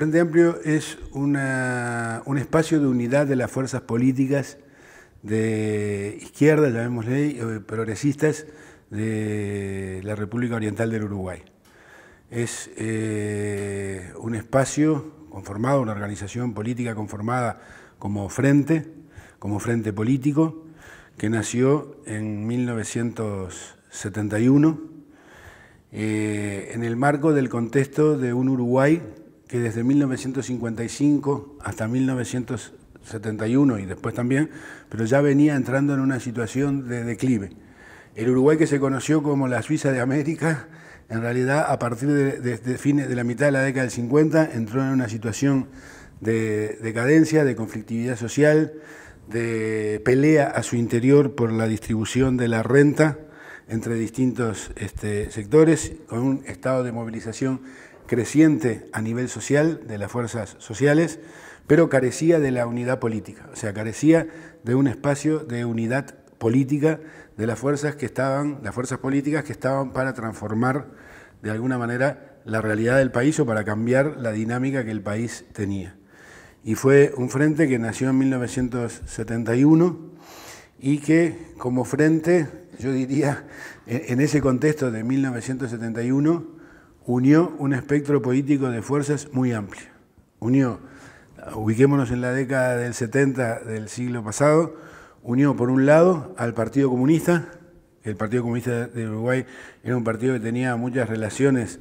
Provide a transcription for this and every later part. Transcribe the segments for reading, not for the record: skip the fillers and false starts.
Frente Amplio es un espacio de unidad de las fuerzas políticas de izquierda, llamémosle, progresistas de la República Oriental del Uruguay. Es un espacio conformado, una organización política conformada como frente político, que nació en 1971 en el marco del contexto de un Uruguay que desde 1955 hasta 1971 y después también, pero ya venía entrando en una situación de declive. El Uruguay que se conoció como la Suiza de América, en realidad a partir de fines de la mitad de la década del 50 entró en una situación de decadencia, de conflictividad social, de pelea a su interior por la distribución de la renta entre distintos sectores, con un estado de movilización creciente a nivel social, de las fuerzas sociales, pero carecía de la unidad política, o sea, carecía de un espacio de unidad política de las fuerzas que estaban, las fuerzas políticas que estaban para transformar de alguna manera la realidad del país o para cambiar la dinámica que el país tenía. Y fue un frente que nació en 1971 y que como frente, yo diría, en ese contexto de 1971, unió un espectro político de fuerzas muy amplio. Unió, ubiquémonos en la década del 70 del siglo pasado, unió por un lado al Partido Comunista. El Partido Comunista de Uruguay era un partido que tenía muchas relaciones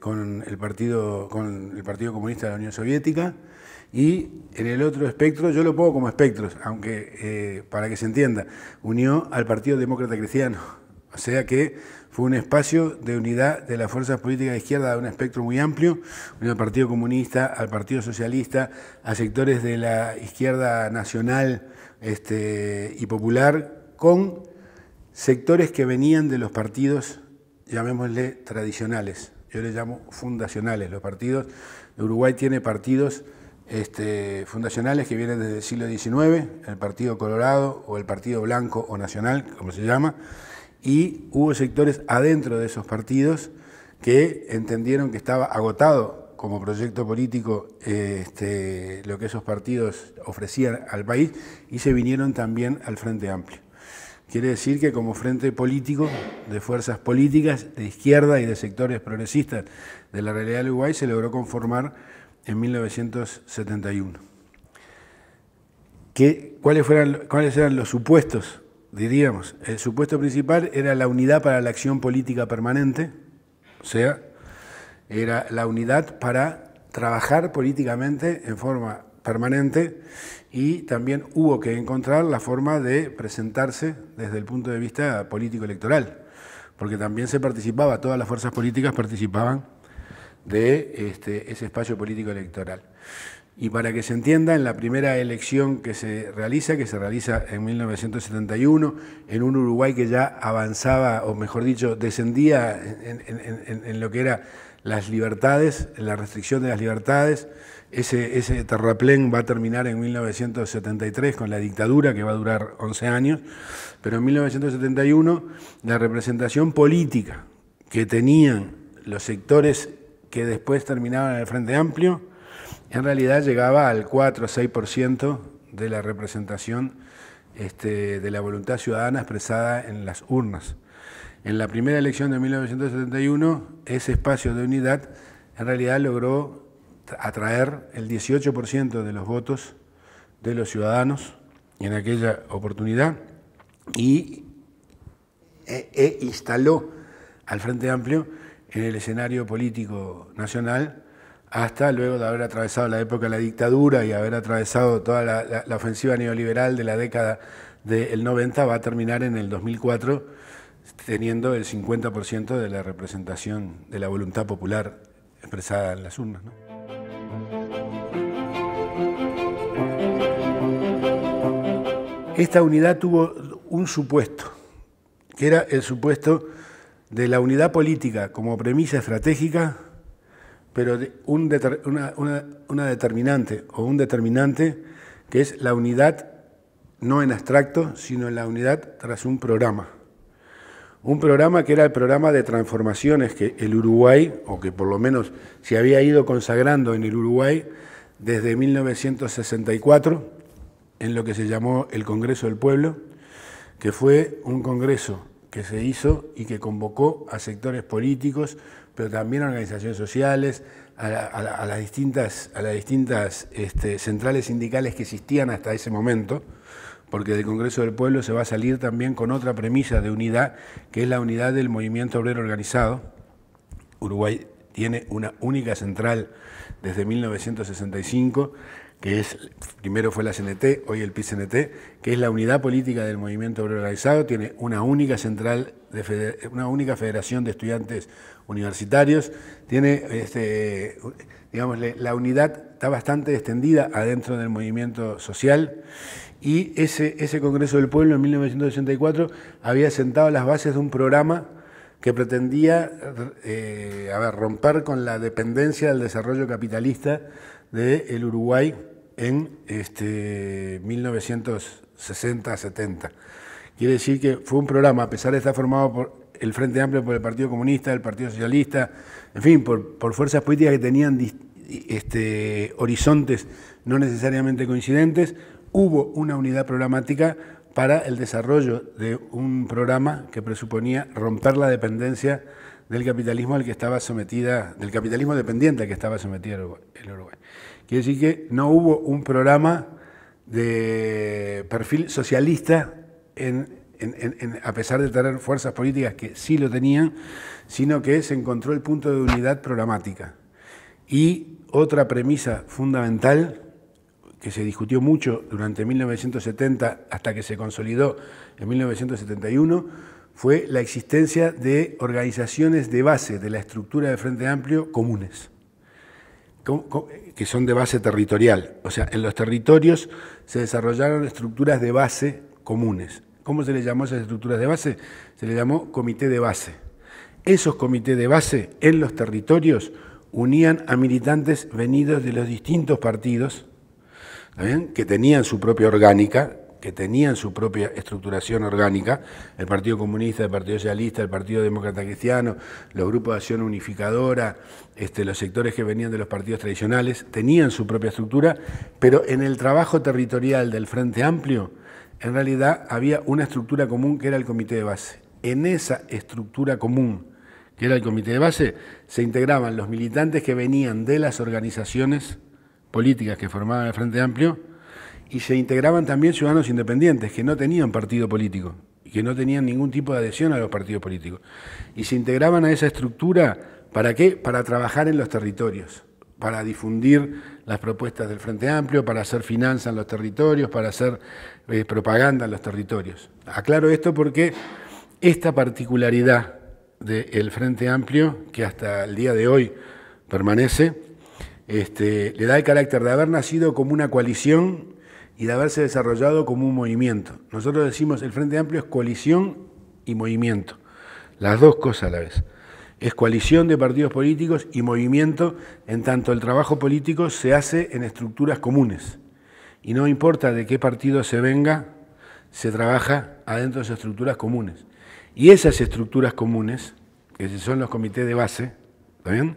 con el Partido Comunista de la Unión Soviética, y en el otro espectro, yo lo pongo como espectros, aunque para que se entienda, unió al Partido Demócrata Cristiano, o sea que fue un espacio de unidad de las fuerzas políticas de izquierda de un espectro muy amplio, unió al Partido Comunista, al Partido Socialista, a sectores de la izquierda nacional y popular, con sectores que venían de los partidos, llamémosle tradicionales, yo les llamo fundacionales. Los partidos de Uruguay tiene partidos fundacionales que vienen desde el siglo XIX, el Partido Colorado o el Partido Blanco o Nacional, como se llama, y hubo sectores adentro de esos partidos que entendieron que estaba agotado como proyecto político lo que esos partidos ofrecían al país y se vinieron también al Frente Amplio. Quiere decir que como frente político de fuerzas políticas de izquierda y de sectores progresistas de la realidad del Uruguay se logró conformar en 1971. ¿Cuáles eran los supuestos? Diríamos, el supuesto principal era la unidad para la acción política permanente, o sea, era la unidad para trabajar políticamente en forma permanente, y también hubo que encontrar la forma de presentarse desde el punto de vista político-electoral, porque también se participaba, todas las fuerzas políticas participaban de ese espacio político-electoral. Y para que se entienda, en la primera elección que se realiza en 1971, en un Uruguay que ya avanzaba, o mejor dicho, descendía en lo que eran las libertades, en la restricción de las libertades, ese terraplén va a terminar en 1973 con la dictadura, que va a durar 11 años, pero en 1971 la representación política que tenían los sectores que después terminaban en el Frente Amplio, en realidad llegaba al 4 o 6% de la representación de la voluntad ciudadana expresada en las urnas. En la primera elección de 1971, ese espacio de unidad en realidad logró atraer el 18% de los votos de los ciudadanos en aquella oportunidad y instaló al Frente Amplio en el escenario político nacional, hasta luego de haber atravesado la época de la dictadura y haber atravesado toda la ofensiva neoliberal de la década del 90, va a terminar en el 2004 teniendo el 50% de la representación de la voluntad popular expresada en las urnas, ¿no? Esta unidad tuvo un supuesto, que era el supuesto de la unidad política como premisa estratégica, pero una determinante, o un determinante que es la unidad no en abstracto, sino en la unidad tras un programa. un programa que era el programa de transformaciones que el Uruguay, o que por lo menos se había ido consagrando en el Uruguay desde 1964, en lo que se llamó el Congreso del Pueblo, que fue un congreso que se hizo y que convocó a sectores políticos, pero también a organizaciones sociales, a las distintas centrales sindicales que existían hasta ese momento, porque del Congreso del Pueblo se va a salir también con otra premisa de unidad, que es la unidad del movimiento obrero organizado. Uruguay tiene una única central desde 1965, que es, primero fue la CNT, hoy el PICNT, que es la unidad política del movimiento obrero organizado, tiene una única central, una única federación de estudiantes universitarios, tiene, digamos, la unidad está bastante extendida adentro del movimiento social, y ese Congreso del Pueblo en 1984 había sentado las bases de un programa que pretendía romper con la dependencia del desarrollo capitalista del Uruguay en 1960-70. Quiere decir que fue un programa, a pesar de estar formado por el Frente Amplio, por el Partido Comunista, el Partido Socialista, en fin, por fuerzas políticas que tenían horizontes no necesariamente coincidentes, hubo una unidad programática para el desarrollo de un programa que presuponía romper la dependencia del capitalismo al que estaba sometida, del capitalismo dependiente al que estaba sometida el Uruguay. Quiere decir que no hubo un programa de perfil socialista, a pesar de tener fuerzas políticas que sí lo tenían, sino que se encontró el punto de unidad programática. Y otra premisa fundamental que se discutió mucho durante 1970 hasta que se consolidó en 1971, fue la existencia de organizaciones de base de la estructura de Frente Amplio comunes, que son de base territorial. O sea, en los territorios se desarrollaron estructuras de base comunes. ¿Cómo se les llamó esas estructuras de base? Se les llamó comité de base. Esos comités de base en los territorios unían a militantes venidos de los distintos partidos, ¿también? Que tenían su propia orgánica, que tenían su propia estructuración orgánica, el Partido Comunista, el Partido Socialista, el Partido Demócrata Cristiano, los grupos de acción unificadora, los sectores que venían de los partidos tradicionales, tenían su propia estructura, pero en el trabajo territorial del Frente Amplio, en realidad había una estructura común que era el comité de base. En esa estructura común, que era el comité de base, se integraban los militantes que venían de las organizaciones políticas que formaban el Frente Amplio, y se integraban también ciudadanos independientes que no tenían partido político y que no tenían ningún tipo de adhesión a los partidos políticos. Y se integraban a esa estructura, ¿para qué? Para trabajar en los territorios, para difundir las propuestas del Frente Amplio, para hacer finanza en los territorios, para hacer propaganda en los territorios. Aclaro esto porque esta particularidad del Frente Amplio, que hasta el día de hoy permanece, le da el carácter de haber nacido como una coalición y de haberse desarrollado como un movimiento. Nosotros decimos el Frente Amplio es coalición y movimiento, las dos cosas a la vez. Es coalición de partidos políticos y movimiento en tanto el trabajo político se hace en estructuras comunes. Y no importa de qué partido se venga, se trabaja adentro de esas estructuras comunes. Y esas estructuras comunes, que son los comités de base, ¿está bien?,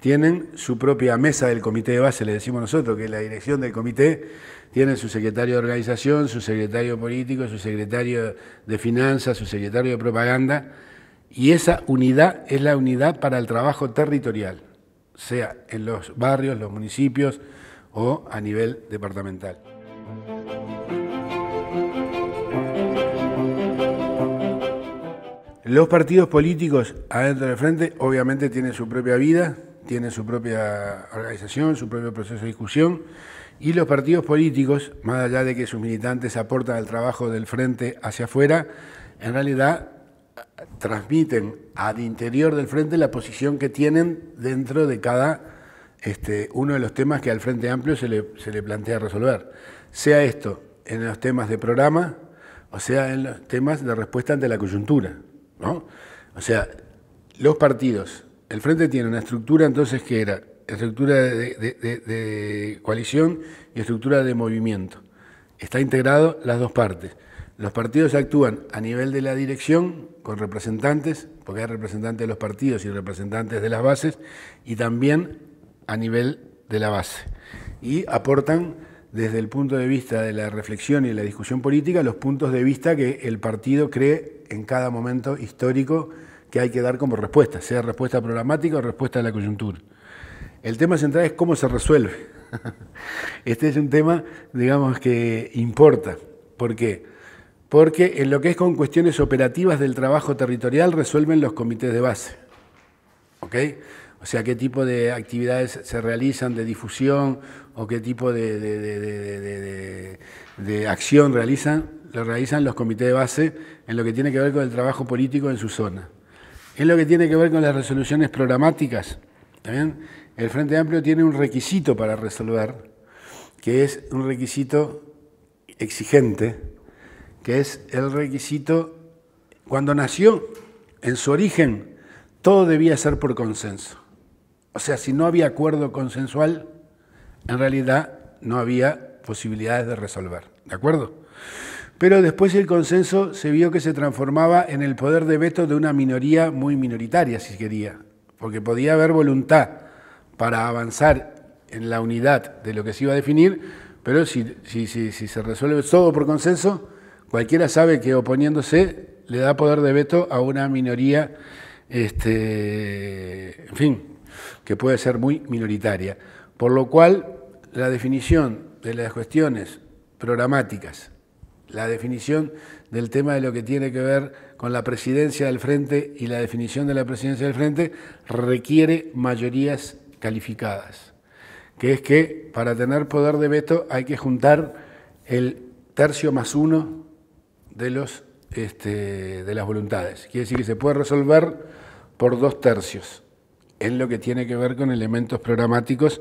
tienen su propia mesa del comité de base, le decimos nosotros, que es la dirección del comité, tienen su secretario de organización, su secretario político, su secretario de finanzas, su secretario de propaganda, y esa unidad es la unidad para el trabajo territorial, sea en los barrios, los municipios o a nivel departamental. Los partidos políticos adentro del Frente obviamente tienen su propia vida, tienen su propia organización, su propio proceso de discusión, y los partidos políticos, más allá de que sus militantes aportan al trabajo del Frente hacia afuera, en realidad transmiten al interior del Frente la posición que tienen dentro de cada uno de los temas que al Frente Amplio se le plantea resolver. Sea esto en los temas de programa, o sea en los temas de respuesta ante la coyuntura, ¿no? O sea, los partidos, el Frente tiene una estructura entonces que era estructura de coalición y estructura de movimiento. Está integrado las dos partes. Los partidos actúan a nivel de la dirección con representantes, porque hay representantes de los partidos y representantes de las bases, y también a nivel de la base. Y aportan desde el punto de vista de la reflexión y la discusión política los puntos de vista que el partido cree en cada momento histórico que hay que dar como respuesta, sea respuesta programática o respuesta a la coyuntura. El tema central es cómo se resuelve. Este es un tema, digamos, que importa. ¿Por qué? Porque en lo que es con cuestiones operativas del trabajo territorial resuelven los comités de base, ¿ok? O sea, qué tipo de actividades se realizan de difusión o qué tipo de acción realizan los comités de base en lo que tiene que ver con el trabajo político en su zona. En lo que tiene que ver con las resoluciones programáticas, ¿también? El Frente Amplio tiene un requisito para resolver, que es un requisito exigente, que es el requisito, cuando nació, en su origen, todo debía ser por consenso. O sea, si no había acuerdo consensual, en realidad no había posibilidades de resolver, ¿de acuerdo? Pero después el consenso se vio que se transformaba en el poder de veto de una minoría muy minoritaria, si quería, porque podía haber voluntad para avanzar en la unidad de lo que se iba a definir, pero si se resuelve todo por consenso, cualquiera sabe que oponiéndose le da poder de veto a una minoría, en fin, que puede ser muy minoritaria. Por lo cual, la definición de las cuestiones programáticas, la definición del tema de lo que tiene que ver con la presidencia del Frente y la definición de la presidencia del Frente requiere mayorías calificadas, que es que para tener poder de veto hay que juntar el tercio más uno de los de las voluntades. Quiere decir que se puede resolver por 2/3 en lo que tiene que ver con elementos programáticos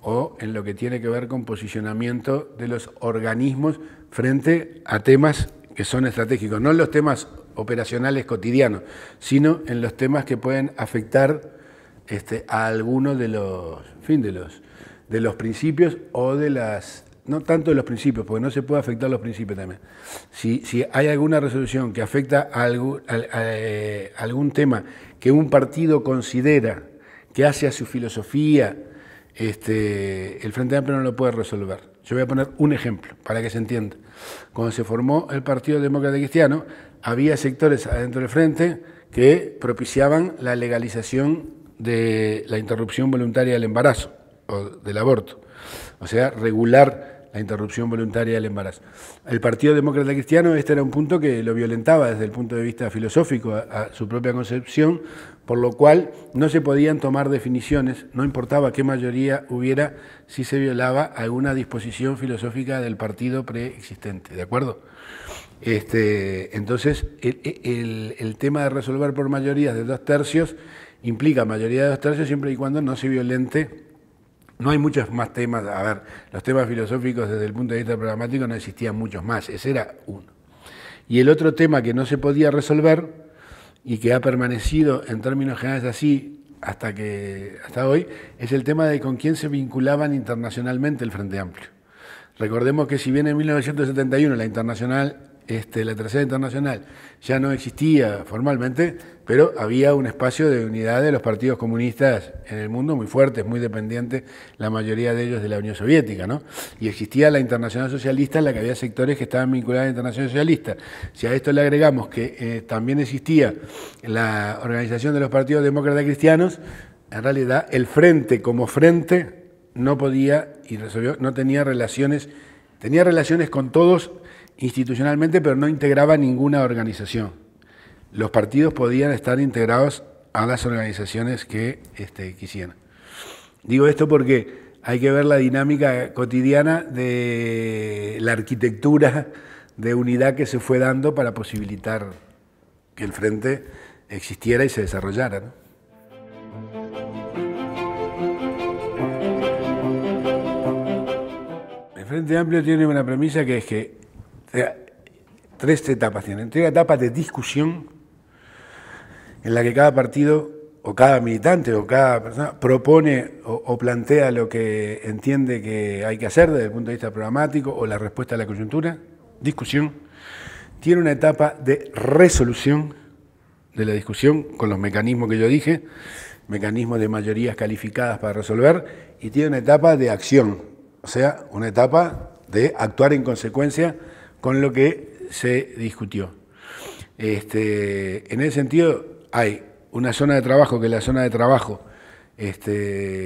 o en lo que tiene que ver con posicionamiento de los organismos frente a temas que son estratégicos, no en los temas operacionales cotidianos, sino en los temas que pueden afectar a alguno de los, en fin, de los principios o de las... No tanto de los principios, porque no se puede afectar los principios también. Si hay alguna resolución que afecta a algún tema que un partido considera que hace a su filosofía, el Frente Amplio no lo puede resolver. Yo voy a poner un ejemplo para que se entienda. Cuando se formó el Partido Demócrata Cristiano, había sectores adentro del Frente que propiciaban la legalización de la interrupción voluntaria del embarazo o del aborto. O sea, regular la interrupción voluntaria del embarazo. El Partido Demócrata Cristiano, este era un punto que lo violentaba desde el punto de vista filosófico a su propia concepción, por lo cual no se podían tomar definiciones, no importaba qué mayoría hubiera, si se violaba alguna disposición filosófica del partido preexistente, ¿de acuerdo? Entonces, el tema de resolver por mayorías de 2/3 implica mayoría de 2/3 siempre y cuando no se violente. No hay muchos más temas, a ver, los temas filosóficos desde el punto de vista programático no existían muchos más, ese era uno. Y el otro tema que no se podía resolver y que ha permanecido en términos generales así hasta hoy, es el tema de con quién se vinculaban internacionalmente el Frente Amplio. Recordemos que si bien en 1971 la Internacional, la Tercera Internacional ya no existía formalmente, pero había un espacio de unidad de los partidos comunistas en el mundo muy fuertes, muy dependientes, la mayoría de ellos de la Unión Soviética, ¿no? Y existía la Internacional Socialista en la que había sectores que estaban vinculados a la Internacional Socialista. Si a esto le agregamos que también existía la organización de los partidos demócratas cristianos, en realidad el Frente como Frente no podía y resolvió, no tenía relaciones, tenía relaciones con todos institucionalmente, pero no integraba ninguna organización. Los partidos podían estar integrados a las organizaciones que quisieran. Digo esto porque hay que ver la dinámica cotidiana de la arquitectura de unidad que se fue dando para posibilitar que el Frente existiera y se desarrollara, ¿no? El Frente Amplio tiene una premisa que es que tres etapas tienen. Tres etapas de discusión en la que cada partido o cada militante o cada persona propone o plantea lo que entiende que hay que hacer desde el punto de vista programático o la respuesta a la coyuntura. Discusión. tiene una etapa de resolución de la discusión con los mecanismos que yo dije, mecanismos de mayorías calificadas para resolver, y tiene una etapa de acción, o sea, una etapa de actuar en consecuencia con lo que se discutió. En ese sentido, hay una zona de trabajo que es la zona de trabajo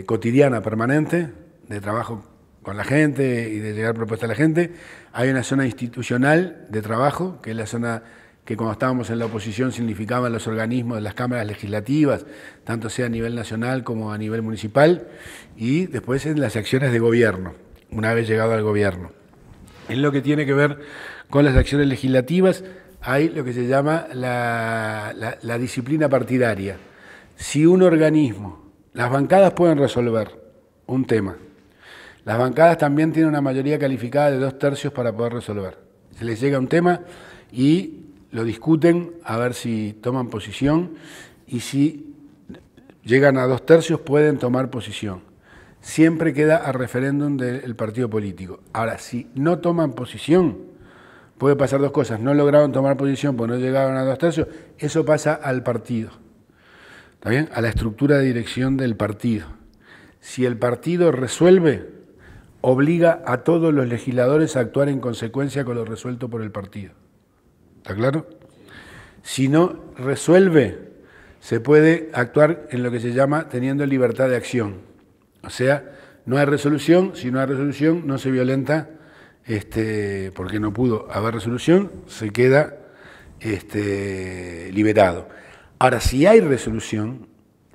cotidiana, permanente, de trabajo con la gente y de llegar propuestas a la gente. Hay una zona institucional de trabajo, que es la zona que cuando estábamos en la oposición significaban los organismos de las cámaras legislativas, tanto sea a nivel nacional como a nivel municipal, y después en las acciones de gobierno, una vez llegado al gobierno. En lo que tiene que ver con las acciones legislativas, hay lo que se llama la disciplina partidaria. Si un organismo, las bancadas pueden resolver un tema, las bancadas también tienen una mayoría calificada de 2/3 para poder resolver. Se les llega un tema y lo discuten a ver si toman posición, y si llegan a 2/3 pueden tomar posición. Siempre queda a referéndum del partido político. Ahora, si no toman posición, puede pasar dos cosas. No lograron tomar posición porque no llegaron a 2/3, eso pasa al partido, ¿está bien? A la estructura de dirección del partido. Si el partido resuelve, obliga a todos los legisladores a actuar en consecuencia con lo resuelto por el partido. ¿Está claro? Si no resuelve, se puede actuar en lo que se llama teniendo libertad de acción. O sea, no hay resolución, si no hay resolución no se violenta, porque no pudo haber resolución, se queda liberado. Ahora, si hay resolución,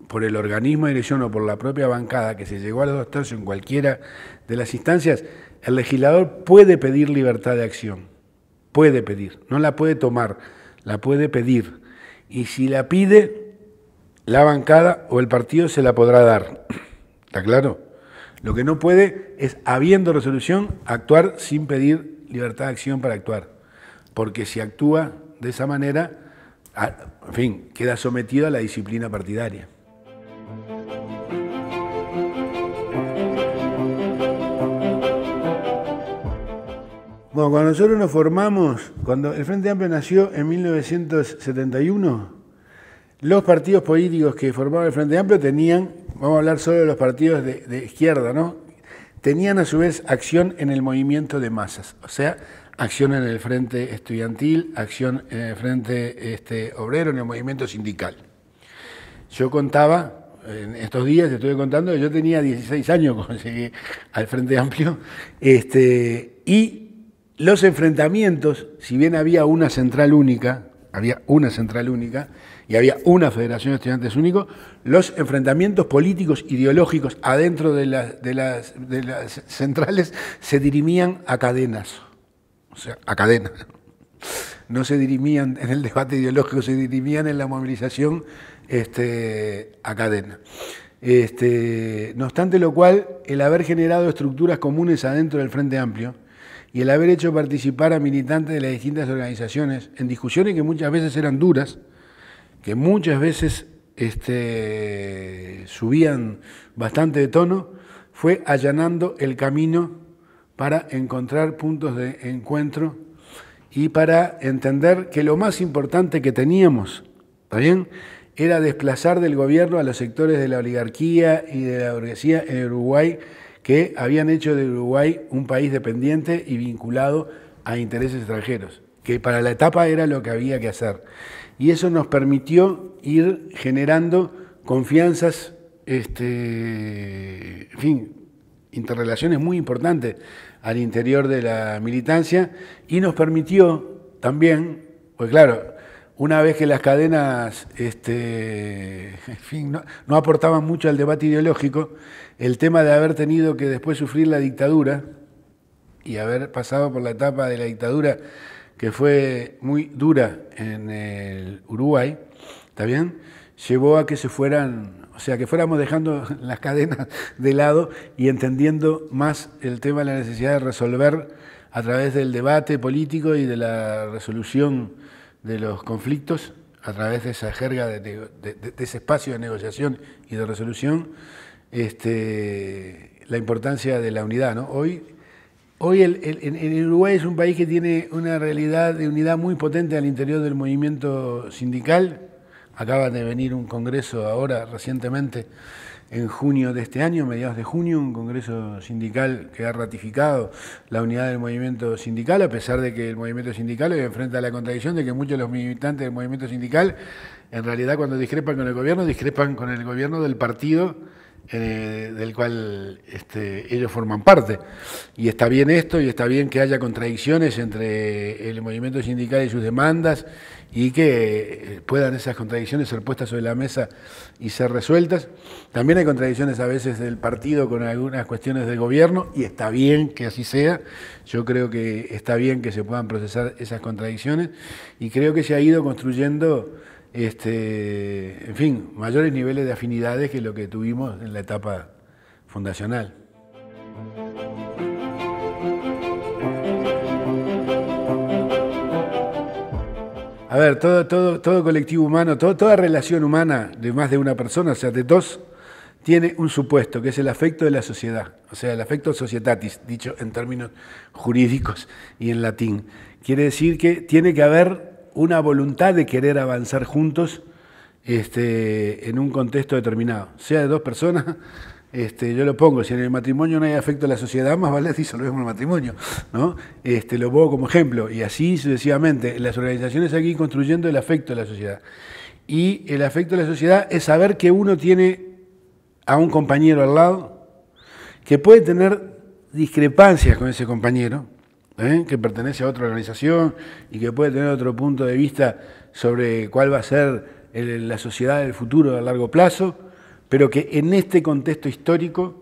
por el organismo de dirección o por la propia bancada que se llegó a los 2/3 en cualquiera de las instancias, el legislador puede pedir libertad de acción. Puede pedir, no la puede tomar, la puede pedir. Y si la pide, la bancada o el partido se la podrá dar. ¿Está claro? Lo que no puede es, habiendo resolución, actuar sin pedir libertad de acción para actuar. Porque si actúa de esa manera, en fin, queda sometido a la disciplina partidaria. Bueno, cuando nosotros nos formamos, cuando el Frente Amplio nació en 1971, los partidos políticos que formaban el Frente Amplio tenían, vamos a hablar solo de los partidos de izquierda, ¿no? Tenían a su vez acción en el movimiento de masas, o sea, acción en el Frente Estudiantil, acción en el Frente Obrero, en el movimiento sindical. Yo contaba, en estos días te estuve contando, yo tenía 16 años cuando llegué al Frente Amplio, y los enfrentamientos, si bien había una central única, y había una Federación de Estudiantes único, los enfrentamientos políticos, ideológicos, adentro de las centrales, se dirimían a cadenas. O sea, a cadenas. No se dirimían en el debate ideológico, se dirimían en la movilización a cadena. No obstante lo cual, el haber generado estructuras comunes adentro del Frente Amplio, y el haber hecho participar a militantes de las distintas organizaciones en discusiones que muchas veces eran duras, que muchas veces subían bastante de tono, fue allanando el camino para encontrar puntos de encuentro y para entender que lo más importante que teníamos, ¿está bien?, era desplazar del gobierno a los sectores de la oligarquía y de la burguesía en Uruguay, que habían hecho de Uruguay un país dependiente y vinculado a intereses extranjeros, que para la etapa era lo que había que hacer. Y eso nos permitió ir generando confianzas, en fin, interrelaciones muy importantes al interior de la militancia, y nos permitió también, pues claro, una vez que las cadenas en fin, no aportaban mucho al debate ideológico, el tema de haber tenido que después sufrir la dictadura y haber pasado por la etapa de la dictadura que fue muy dura en el Uruguay, ¿está bien?, llevó a que se fueran, o sea, que fuéramos dejando las cadenas de lado y entendiendo más el tema de la necesidad de resolver a través del debate político y de la resolución de los conflictos, a través de esa jerga, de ese espacio de negociación y de resolución, la importancia de la unidad, ¿no? Hoy Hoy el Uruguay es un país que tiene una realidad de unidad muy potente al interior del movimiento sindical. Acaba de venir un congreso ahora recientemente, en junio de este año, mediados de junio, un congreso sindical que ha ratificado la unidad del movimiento sindical, a pesar de que el movimiento sindical hoy enfrenta la contradicción de que muchos de los militantes del movimiento sindical, en realidad cuando discrepan con el gobierno del partido del cual ellos forman parte. Y está bien esto, y está bien que haya contradicciones entre el movimiento sindical y sus demandas, y que puedan esas contradicciones ser puestas sobre la mesa y ser resueltas. También hay contradicciones a veces del partido con algunas cuestiones del gobierno, y está bien que así sea. Yo creo que está bien que se puedan procesar esas contradicciones, y creo que se ha ido construyendo en fin, mayores niveles de afinidades que lo que tuvimos en la etapa fundacional. A ver, todo colectivo humano, toda relación humana de más de una persona, o sea, de dos, tiene un supuesto, que es el afecto de la sociedad, o sea, el afecto societatis, dicho en términos jurídicos y en latín. Quiere decir que tiene que haber una voluntad de querer avanzar juntos en un contexto determinado, sea de dos personas. Yo lo pongo, si en el matrimonio no hay afecto a la sociedad, más vale disolvemos el matrimonio, ¿no? Lo pongo como ejemplo, y así sucesivamente. Las organizaciones aquí construyendo el afecto a la sociedad. Y el afecto a la sociedad es saber que uno tiene a un compañero al lado, que puede tener discrepancias con ese compañero, que pertenece a otra organización y que puede tener otro punto de vista sobre cuál va a ser la sociedad del futuro a largo plazo, pero que en este contexto histórico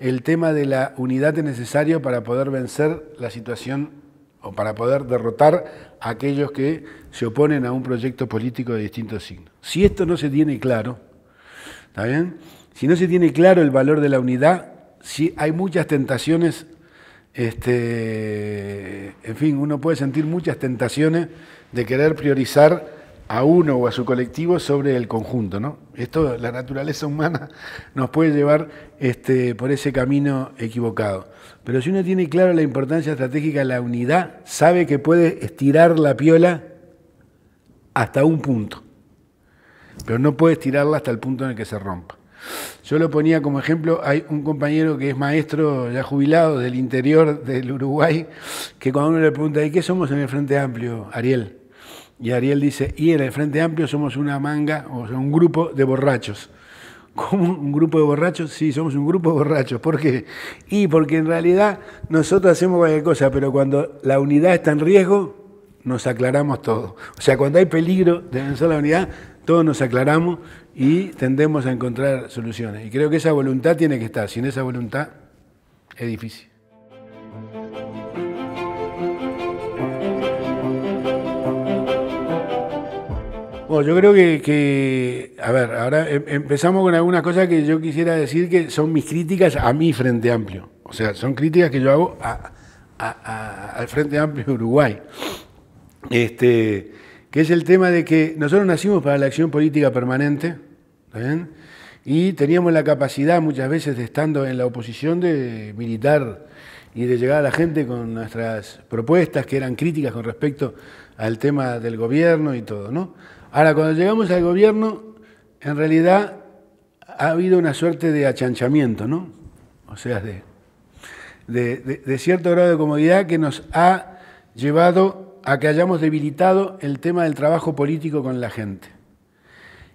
el tema de la unidad es necesario para poder vencer la situación o para poder derrotar a aquellos que se oponen a un proyecto político de distintos signos. Si esto no se tiene claro, ¿está bien? Si no se tiene claro el valor de la unidad, si hay muchas tentaciones. En fin, uno puede sentir muchas tentaciones de querer priorizar a uno o a su colectivo sobre el conjunto, ¿no? Esto, la naturaleza humana nos puede llevar por ese camino equivocado. Pero si uno tiene claro la importancia estratégica de la unidad, sabe que puede estirar la piola hasta un punto, pero no puede estirarla hasta el punto en el que se rompa. Yo lo ponía como ejemplo, hay un compañero que es maestro ya jubilado del interior del Uruguay, que cuando uno le pregunta, ¿y qué somos en el Frente Amplio, Ariel? Y Ariel dice, y en el Frente Amplio somos una manga, o sea, un grupo de borrachos. ¿Cómo un grupo de borrachos? Sí, somos un grupo de borrachos. ¿Por qué? Y porque en realidad nosotros hacemos cualquier cosa, pero cuando la unidad está en riesgo, nos aclaramos todo. O sea, cuando hay peligro de vencer la unidad, todos nos aclaramos y tendemos a encontrar soluciones. Y creo que esa voluntad tiene que estar. Sin esa voluntad es difícil. Bueno, yo creo que a ver, ahora empezamos con algunas cosas que yo quisiera decir que son mis críticas a mi Frente Amplio. O sea, son críticas que yo hago al Frente Amplio de Uruguay. Que es el tema de que nosotros nacimos para la acción política permanente, ¿bien? Y teníamos la capacidad muchas veces, estando en la oposición, de militar y de llegar a la gente con nuestras propuestas, que eran críticas con respecto al tema del gobierno y todo, ¿no? Ahora, cuando llegamos al gobierno, en realidad ha habido una suerte de achanchamiento, ¿no? O sea, de cierto grado de comodidad que nos ha llevado a que hayamos debilitado el tema del trabajo político con la gente.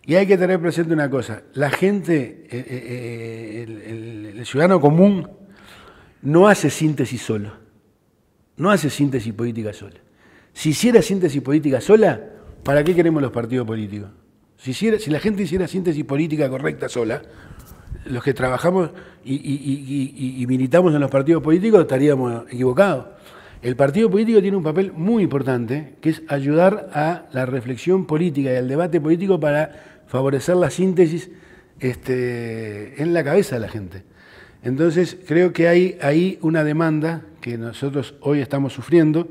Y hay que tener presente una cosa, la gente, el ciudadano común, no hace síntesis solo, no hace síntesis política sola. Si hiciera síntesis política sola, ¿para qué queremos los partidos políticos? Si la gente hiciera síntesis política correcta sola, los que trabajamos y militamos en los partidos políticos estaríamos equivocados. El partido político tiene un papel muy importante, que es ayudar a la reflexión política y al debate político para favorecer la síntesis en la cabeza de la gente. Entonces, creo que hay ahí una demanda que nosotros hoy estamos sufriendo,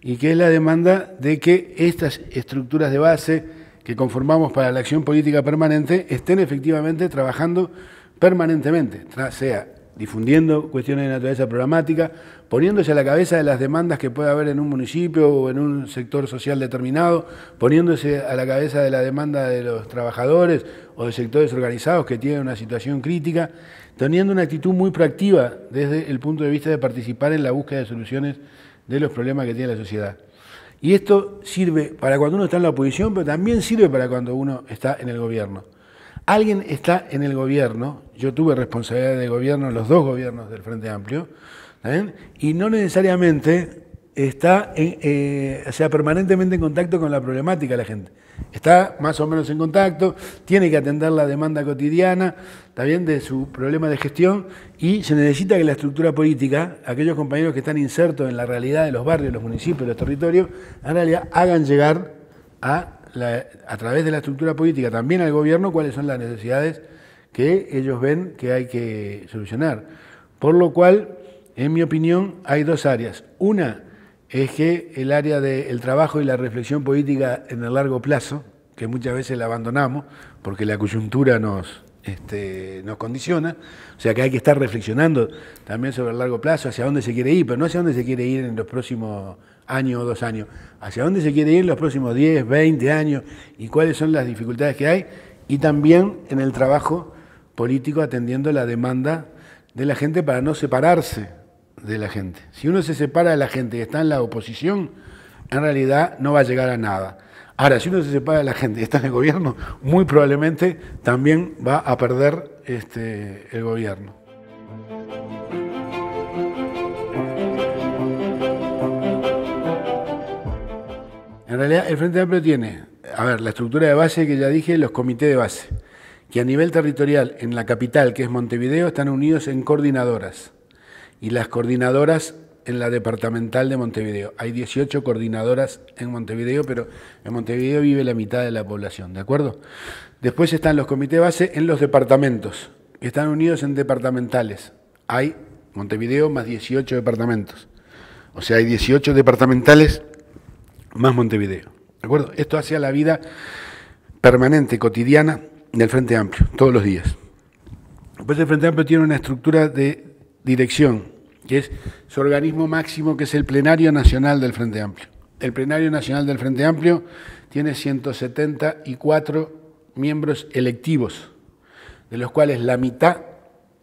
y que es la demanda de que estas estructuras de base que conformamos para la acción política permanente estén efectivamente trabajando permanentemente, sea difundiendo cuestiones de naturaleza programática, poniéndose a la cabeza de las demandas que puede haber en un municipio o en un sector social determinado, poniéndose a la cabeza de la demanda de los trabajadores o de sectores organizados que tienen una situación crítica, teniendo una actitud muy proactiva desde el punto de vista de participar en la búsqueda de soluciones de los problemas que tiene la sociedad. Y esto sirve para cuando uno está en la oposición, pero también sirve para cuando uno está en el gobierno. Alguien está en el gobierno, yo tuve responsabilidad de gobierno en los dos gobiernos del Frente Amplio, ¿saben? Y no necesariamente está permanentemente en contacto con la problemática de la gente. Está más o menos en contacto, tiene que atender la demanda cotidiana, también de su problema de gestión, y se necesita que la estructura política, aquellos compañeros que están insertos en la realidad de los barrios, los municipios, los territorios, en realidad hagan llegar a través de la estructura política también al gobierno cuáles son las necesidades que ellos ven que hay que solucionar. Por lo cual, en mi opinión, hay dos áreas. Una es que el área del trabajo y la reflexión política en el largo plazo, que muchas veces la abandonamos porque la coyuntura nos condiciona, o sea que hay que estar reflexionando también sobre el largo plazo, hacia dónde se quiere ir, pero no hacia dónde se quiere ir en los próximos años o 2 años, hacia dónde se quiere ir en los próximos 10, 20 años y cuáles son las dificultades que hay, y también en el trabajo político atendiendo la demanda de la gente para no separarse de la gente. Si uno se separa de la gente y está en la oposición, en realidad no va a llegar a nada. Ahora, si uno se separa de la gente y está en el gobierno, muy probablemente también va a perder el gobierno. En realidad, el Frente Amplio tiene, la estructura de base que ya dije, los comités de base, que a nivel territorial, en la capital, que es Montevideo, están unidos en coordinadoras, y las coordinadoras en la departamental de Montevideo. Hay 18 coordinadoras en Montevideo, pero en Montevideo vive la mitad de la población, ¿de acuerdo? Después están los comités de base en los departamentos, que están unidos en departamentales. Hay Montevideo más 18 departamentos, o sea, hay 18 departamentales más Montevideo, ¿de acuerdo? Esto hace a la vida permanente, cotidiana, del Frente Amplio, todos los días. Después el Frente Amplio tiene una estructura de dirección, que es su organismo máximo, que es el Plenario Nacional del Frente Amplio. El Plenario Nacional del Frente Amplio tiene 174 miembros electivos, de los cuales la mitad,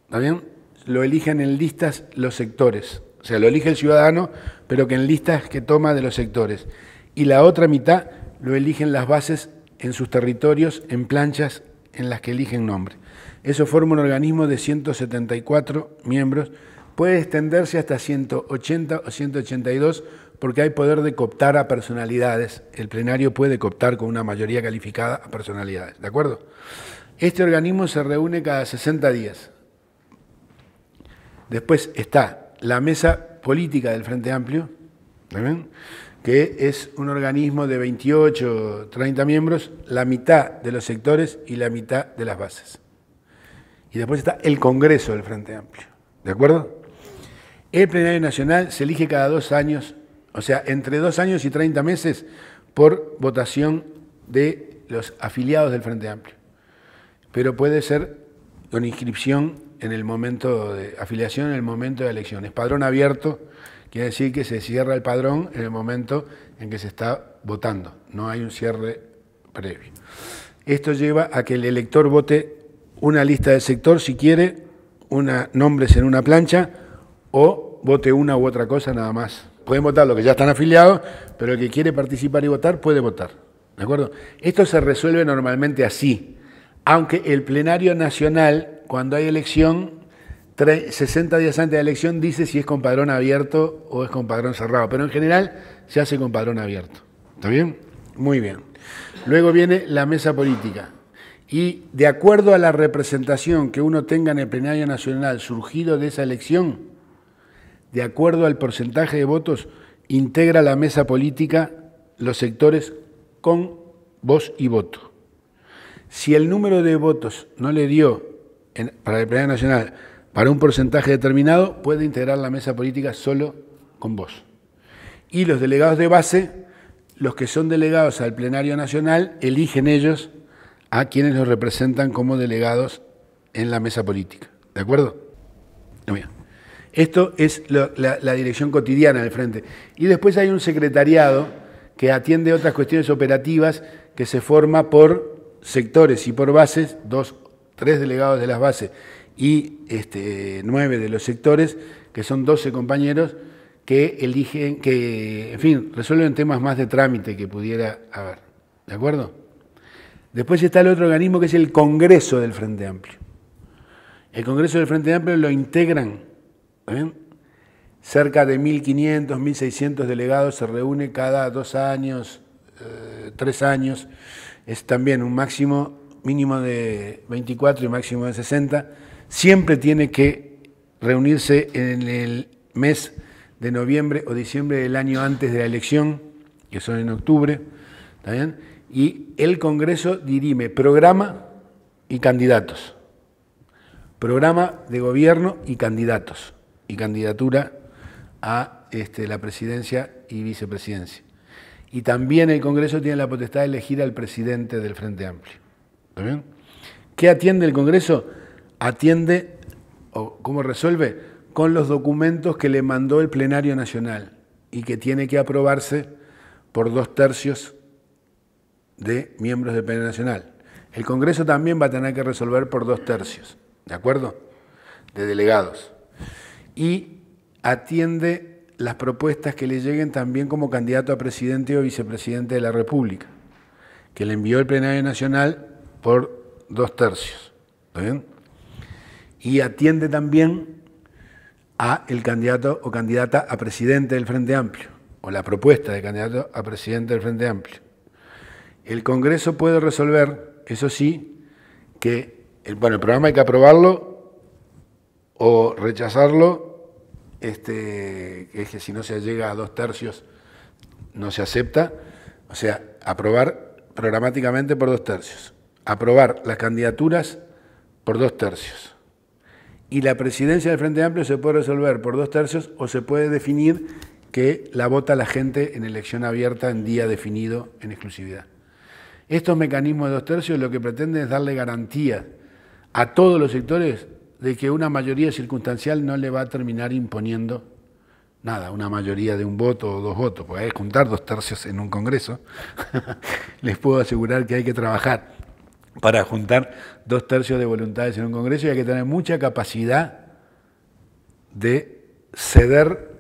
¿está bien?, lo eligen en listas los sectores. O sea, lo elige el ciudadano, pero que en listas que toma de los sectores. Y la otra mitad lo eligen las bases en sus territorios, en planchas en las que eligen nombre. Eso forma un organismo de 174 miembros. Puede extenderse hasta 180 o 182 porque hay poder de cooptar a personalidades. El plenario puede cooptar con una mayoría calificada a personalidades, ¿de acuerdo? Este organismo se reúne cada 60 días. Después está la mesa política del Frente Amplio, ¿ven?, que es un organismo de 28, 30 miembros, la mitad de los sectores y la mitad de las bases. Y después está el Congreso del Frente Amplio, ¿de acuerdo? El Plenario Nacional se elige cada 2 años, o sea, entre 2 años y 30 meses por votación de los afiliados del Frente Amplio. Pero puede ser con inscripción en el momento de afiliación, en el momento de elecciones. Padrón abierto quiere decir que se cierra el padrón en el momento en que se está votando, no hay un cierre previo. Esto lleva a que el elector vote una lista del sector si quiere, nombres en una plancha, o vote una u otra cosa nada más. Pueden votar los que ya están afiliados, pero el que quiere participar y votar puede votar, ¿de acuerdo? Esto se resuelve normalmente así, aunque el Plenario Nacional, cuando hay elección, 60 días antes de la elección dice si es con padrón abierto o es con padrón cerrado, pero en general se hace con padrón abierto. ¿Está bien? Muy bien. Luego viene la mesa política y de acuerdo a la representación que uno tenga en el Plenario Nacional surgido de esa elección, de acuerdo al porcentaje de votos, integra la mesa política los sectores con voz y voto. Si el número de votos no le dio para el Plenario Nacional, para un porcentaje determinado, puede integrar la mesa política solo con voz. Y los delegados de base, los que son delegados al Plenario Nacional, eligen ellos a quienes los representan como delegados en la mesa política, ¿de acuerdo? No, mira. Esto es la dirección cotidiana del Frente. Y después hay un secretariado que atiende otras cuestiones operativas que se forma por sectores y por bases, 3 delegados de las bases y 9 de los sectores, que son 12 compañeros que eligen, que, en fin, resuelven temas más de trámite que pudiera haber. ¿De acuerdo? Después está el otro organismo que es el Congreso del Frente Amplio. El Congreso del Frente Amplio lo integran, ¿bien?, cerca de 1.500, 1.600 delegados, se reúne cada 2 años, 3 años, es también un máximo mínimo de 24 y máximo de 60, siempre tiene que reunirse en el mes de noviembre o diciembre del año antes de la elección, que son en octubre, ¿está bien? Y el Congreso dirime programa y candidatos, programa de gobierno y candidatos, y candidatura a la presidencia y vicepresidencia. Y también el Congreso tiene la potestad de elegir al presidente del Frente Amplio. ¿Está bien? ¿Qué atiende el Congreso? Atiende, o cómo resuelve, con los documentos que le mandó el Plenario Nacional y que tiene que aprobarse por 2/3 de miembros del Plenario Nacional. El Congreso también va a tener que resolver por 2/3, ¿de acuerdo?, de delegados. Y atiende las propuestas que le lleguen también como candidato a presidente o vicepresidente de la República, que le envió el Plenario Nacional por 2/3. ¿Está bien? Y atiende también a el candidato o candidata a presidente del Frente Amplio, o la propuesta de candidato a presidente del Frente Amplio. El Congreso puede resolver, eso sí, que el programa hay que aprobarlo o rechazarlo, es que si no se llega a 2/3 no se acepta, o sea, aprobar programáticamente por 2/3, aprobar las candidaturas por 2/3. Y la presidencia del Frente Amplio se puede resolver por 2/3 o se puede definir que la vota la gente en elección abierta en día definido en exclusividad. Estos mecanismos de 2/3 lo que pretenden es darle garantía a todos los sectores de que una mayoría circunstancial no le va a terminar imponiendo nada, una mayoría de 1 voto o 2 votos, porque hay que juntar 2/3 en un Congreso. Les puedo asegurar que hay que trabajar para juntar 2/3 de voluntades en un Congreso y hay que tener mucha capacidad de ceder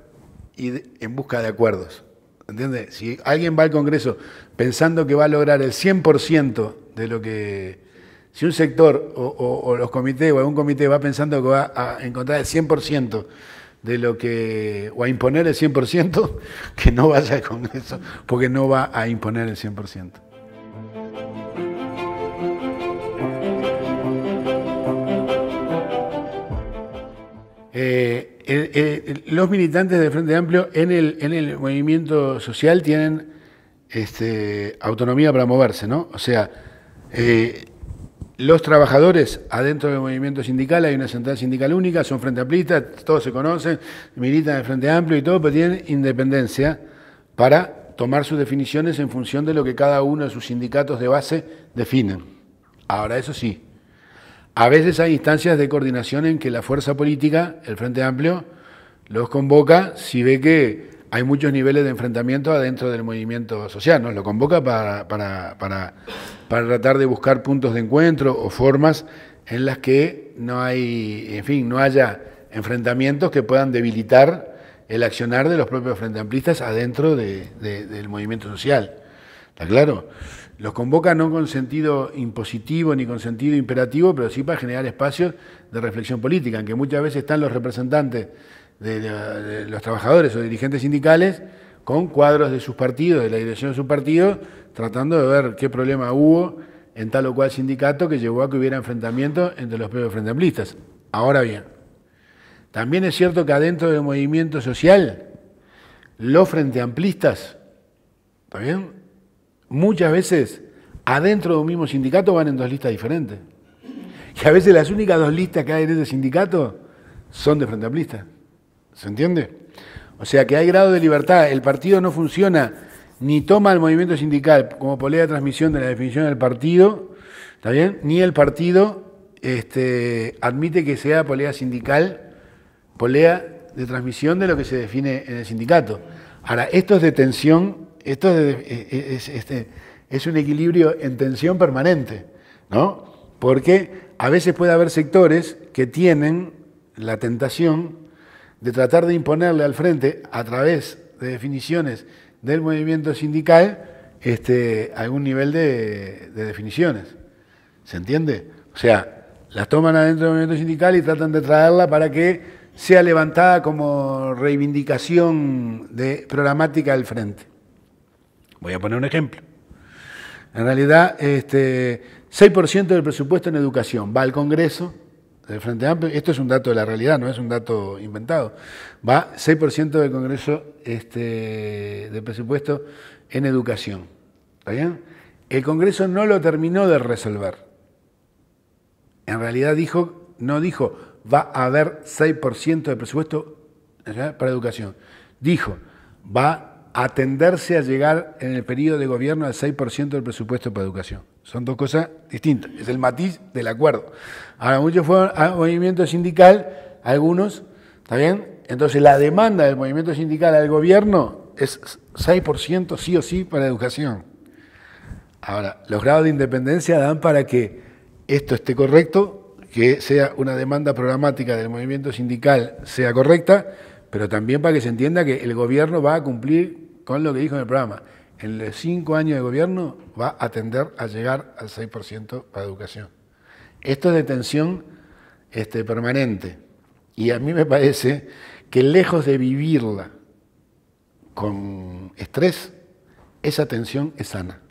y en busca de acuerdos. ¿Entiendes? Si alguien va al Congreso pensando que va a lograr el 100% de lo que... Si un sector o los comités o algún comité va pensando que va a encontrar el 100% de lo que... o a imponer el 100%, que no vaya al Congreso, porque no va a imponer el 100%. Los militantes del Frente Amplio en el movimiento social tienen autonomía para moverse, ¿no? O sea... los trabajadores, adentro del movimiento sindical, hay una central sindical única, son frente amplistas, todos se conocen, militan en el Frente Amplio y todo, pero tienen independencia para tomar sus definiciones en función de lo que cada uno de sus sindicatos de base definen. Ahora, eso sí, a veces hay instancias de coordinación en que la fuerza política, el Frente Amplio, los convoca si ve que hay muchos niveles de enfrentamiento adentro del movimiento social, ¿no? Lo convoca para tratar de buscar puntos de encuentro o formas en las que no hay, en fin, no haya enfrentamientos que puedan debilitar el accionar de los propios frente amplistas adentro del movimiento social. ¿Está claro? Los convoca no con sentido impositivo ni con sentido imperativo, pero sí para generar espacios de reflexión política, en que muchas veces están los representantes de los trabajadores o dirigentes sindicales con cuadros de sus partidos, de la dirección de sus partidos, tratando de ver qué problema hubo en tal o cual sindicato que llevó a que hubiera enfrentamiento entre los propios frente amplistas. Ahora bien, también es cierto que adentro del movimiento social, los frente amplistas, ¿está bien?, muchas veces adentro de un mismo sindicato van en 2 listas diferentes. Y a veces las únicas 2 listas que hay en ese sindicato son de frente amplistas. ¿Se entiende? O sea que hay grado de libertad, el partido no funciona ni toma el movimiento sindical como polea de transmisión de la definición del partido, ¿está bien?, ni el partido admite que sea polea sindical polea de transmisión de lo que se define en el sindicato. Ahora, esto es de tensión, esto es un equilibrio en tensión permanente, ¿no? Porque a veces puede haber sectores que tienen la tentación de tratar de imponerle al frente, a través de definiciones del movimiento sindical, algún nivel de definiciones. ¿Se entiende? O sea, las toman adentro del movimiento sindical y tratan de traerla para que sea levantada como reivindicación programática del frente. Voy a poner un ejemplo. En realidad, 6% del presupuesto en educación va al Congreso del Frente Amplio. Esto es un dato de la realidad, no es un dato inventado. Va 6% del Congreso del presupuesto en educación. ¿Está bien? El Congreso no lo terminó de resolver. En realidad dijo, no dijo, va a haber 6% de presupuesto para educación. Dijo, va a tenderse a llegar en el periodo de gobierno al 6% del presupuesto para educación. Son dos cosas distintas, es el matiz del acuerdo. Ahora, muchos fueron al movimiento sindical, algunos, ¿está bien? Entonces la demanda del movimiento sindical al gobierno es 6% sí o sí para educación. Ahora, los grados de independencia dan para que esto esté correcto, que sea una demanda programática del movimiento sindical sea correcta, pero también para que se entienda que el gobierno va a cumplir con lo que dijo en el programa. En los 5 años de gobierno va a tender a llegar al 6% para educación. Esto es de tensión permanente. Y a mí me parece que lejos de vivirla con estrés, esa tensión es sana.